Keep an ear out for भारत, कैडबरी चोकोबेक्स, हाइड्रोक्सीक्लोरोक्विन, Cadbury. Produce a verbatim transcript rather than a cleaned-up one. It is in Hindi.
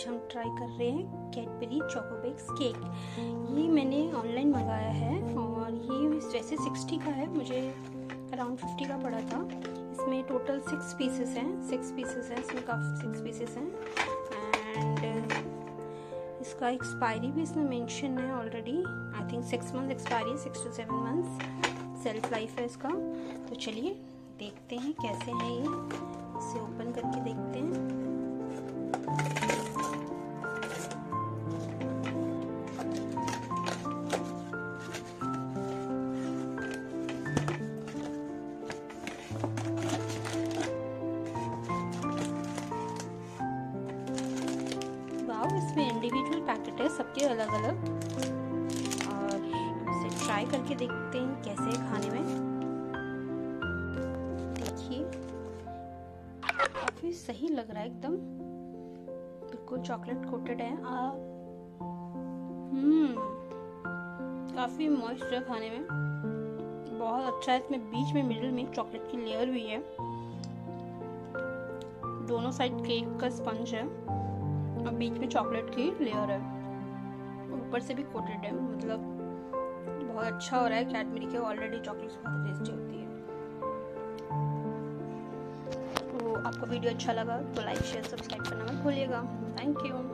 आज हम ट्राई कर रहे हैं कैडबरी चोकोबेक्स केक। ये मैंने ऑनलाइन मंगाया है और ये वैसे साठ का है, मुझे अराउंड पचास का पड़ा था। इसमें टोटल सिक्स पीसेस हैं सिक्स पीसेस हैं इसमें काफ़ी सिक्स पीसेस हैं एंड इसका एक्सपायरी भी इसमें मेंशन है already. I think six month expiry, six two seven months self life है इसका। तो चलिए देखते हैं कैसे है ये, इसे ओपन करके देखते हैं। इसमें इंडिविजुअल पैकेट है सबके अलग अलग, और इसे ट्राई करके देखते हैं कैसे है खाने में। देखिए काफी सही लग रहा है, एकदम बिल्कुल चॉकलेट कोटेड है। हम्म काफी मॉइस्ट है खाने में, बहुत अच्छा है। इसमें बीच में मिडिल में चॉकलेट की लेयर भी है, दोनों साइड केक का स्पंज है और बीच में चॉकलेट की लेयर है, ऊपर से भी कोटेड है। मतलब बहुत अच्छा हो रहा है। कैडबरी के ऑलरेडी चॉकलेट्स बहुत टेस्टी होती है। तो आपको वीडियो अच्छा लगा तो लाइक शेयर सब्सक्राइब करना मत भूलिएगा। Thank you.